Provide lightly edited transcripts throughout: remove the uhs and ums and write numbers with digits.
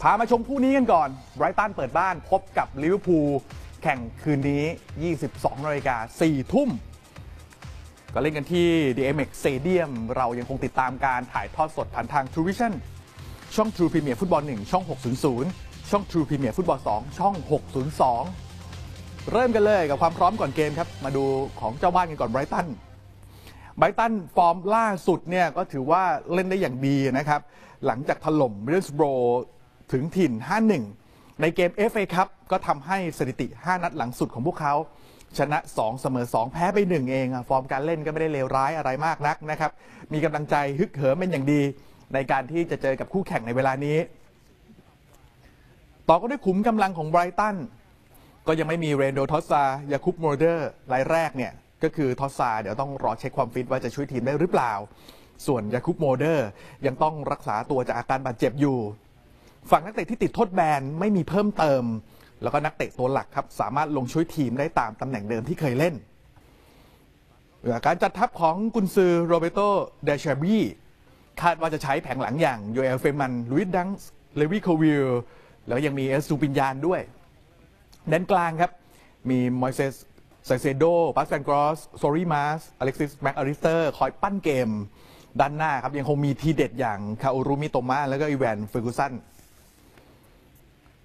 พามาชมคู่นี้กันก่อนไบรตันเปิดบ้านพบกับลิเวอร์พูลแข่งคืนนี้ 22:00 น. 4 ทุ่มก็เล่นกันที่ DMX Stadium เรายังคงติดตามการถ่ายทอดสดผ่านทาง True Vision ช่อง True Premier Football 1 ช่อง 600 ช่อง True Premier Football 2 ช่อง 602 เริ่มกันเลยกับความพร้อมก่อนเกมครับมาดูของเจ้าบ้านกันก่อนไบรตันฟอร์มล่าสุดเนี่ยก็ถือว่าเล่นได้อย่างดีนะครับหลังจากถล่มมิดเดิลสโบรถึงถิ่น 5-1 ในเกม FA ครับก็ทำให้สถิติ5นัดหลังสุดของพวกเขาชนะ2เสมอ2แพ้ไป1เองฟอร์มการเล่นก็ไม่ได้เลวร้ายอะไรมากนักนะครับมีกำลังใจฮึกเหิมเป็นอย่างดีในการที่จะเจอกับคู่แข่งในเวลานี้ต่อก็ด้วยขุมกำลังของไบรตันก็ยังไม่มีเรนโดทอสซายาคุปโมเดอร์รายแรกเนี่ยก็คือทอสซาเดี๋ยวต้องรอเช็คความฟิตว่าจะช่วยทีมได้หรือเปล่าส่วนยาคุปโมเดอร์ยังต้องรักษาตัวจากอาการบาดเจ็บอยู่ฝั่งนักเตะที่ติดโทษแบนไม่มีเพิ่มเติมแล้วก็นักเตะตัวหลักครับสามารถลงช่วยทีมได้ตามตำแหน่งเดิมที่เคยเล่นการจัดทัพของกุนซือโรเบโตเดชาบี้คาดว่าจะใช้แผงหลังอย่างโยเอลเฟมันลุยส์ดังส์เลวิโควิลแล้วยังมีเอสซูปิญญานด้วยแดนกลางครับมีมอยเซสไซเซโดปาสแวนกรอสโซริมาสอเล็กซิสแม็กอาริสเตอร์คอยปั้นเกมด้านหน้าครับยังคงมีทีเด็ดอย่างคาโอรุมิโตมะแล้วก็อีแวนเฟอร์กูสัน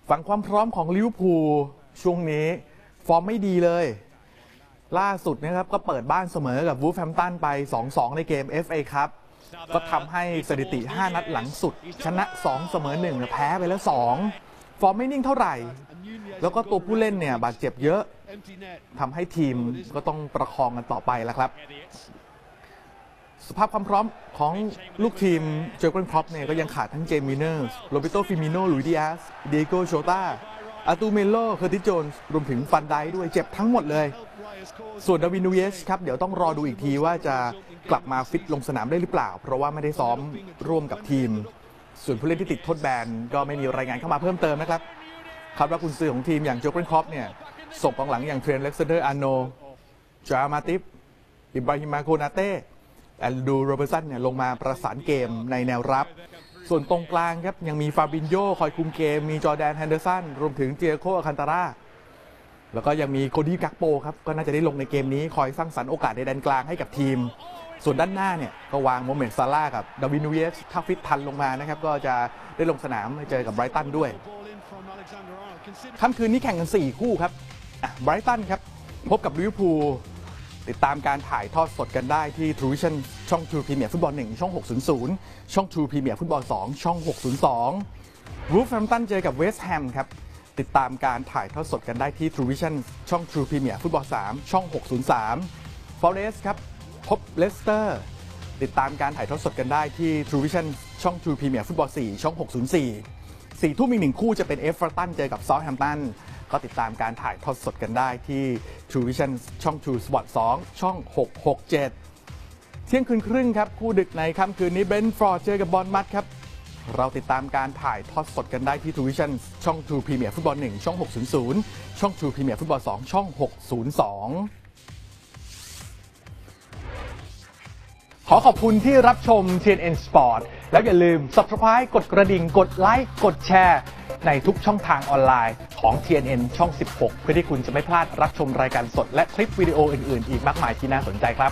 ฝั่งความพร้อมของลิเวอร์พูลช่วงนี้ฟอร์มไม่ดีเลยล่าสุดนะครับก็เปิดบ้านเสมอกับวูลแฟมตันไป 2-2 ในเกม FA ครับก็ทำให้สถิติ5นัดหลังสุดชนะ2เสมอ1แพ้ไปแล้ว2ฟอร์มไม่นิ่งเท่าไหร่แล้วก็ตัวผู้เล่นเนี่ยบาดเจ็บเยอะทำให้ทีมก็ต้องประคองกันต่อไปแล้วครับสภาพความพร้อมของลูกทีมเจอร์เกนครอปเนี่ยก็ยังขาดทั้งเจมิเนอร์สโรเบโตฟิมิโนลุยดิอาสเดโกโชตาอาตูเมโลเคอร์ติสโจนส์รวมถึงฟันไดด้วยเจ็บทั้งหมดเลยส่วนดาวินนูเยสครับเดี๋ยวต้องรอดูอีกทีว่าจะกลับมาฟิตลงสนามได้หรือเปล่าเพราะว่าไม่ได้ซ้อมร่วมกับทีมส่วนผู้เล่นที่ติดทดแบนก็ไม่มีรายงานเข้ามาเพิ่มเติมนะครับคาดว่ากุนซือของทีมอย่างเจอร์เกนครอปเนี่ยส่งกองหลังอย่างเทรนต์ อเล็กซานเดอร์ อาร์โนลด์ จามาติฟ อิบราฮิมา โคนาเต้ แอนดู โรเบอร์สันเนี่ยลงมาประสานเกมในแนวรับส่วนตรงกลางครับยังมีฟาบินโญคอยคุมเกมมีจอร์แดน แฮนเดอร์สันรวมถึงเจโค อคันตาร่าแล้วก็ยังมีโคดี้ กักโปครับก็น่าจะได้ลงในเกมนี้คอยสร้างสรรค์โอกาสในแดนกลางให้กับทีมส่วนด้านหน้าเนี่ยก็วางโมเมนต์ซาร่ากับดาร์วิน นูเยสถ้าฟิตทันลงมานะครับก็จะได้ลงสนามเจอกับไบรตันด้วยค่ำคืนนี้แข่งกัน4คู่ครับไบรตันครับพบกับลิเวอร์พูลติดตามการถ่ายทอดสดกันได้ที่ True Vision ช่อง True Premier Football 1 ช่อง 600 ช่อง True Premier Football 2 ช่อง 602 Wolverhampton เจอกับ West Ham ครับติดตามการถ่ายทอดสดกันได้ที่ True Vision ช่อง True Premier Football 3 ช่อง 603 Forest ครับพบ Leicester ติดตามการถ่ายทอดสดกันได้ที่ True Vision ช่อง True Premier Football 4 ช่อง 604 4 ทุ่มอีก1คู่จะเป็น Everton เจอกับ Southamptonก็ติดตามการถ่ายทอดสดกันได้ที่ True Vision ช่อง True Sport 2 ช่อง 667 เที่ยงคืนครึ่งครับคู่ดึกในค่ำคืนนี้เบรนท์ฟอร์ดเจอกับบอร์นมัธครับเราติดตามการถ่ายทอดสดกันได้ที่ True Vision ช่อง True Premier Football 1 ช่อง 600 ช่อง True Premier Football 2 ช่อง 602ขอขอบคุณที่รับชม TNN Sport แล้วอย่าลืม Subscribe กดกระดิ่งกดไลค์กดแชร์ในทุกช่องทางออนไลน์ของ TNN ช่อง 16เพื่อที่คุณจะไม่พลาดรับชมรายการสดและคลิปวิดีโออื่นๆอีกมากมายที่น่าสนใจครับ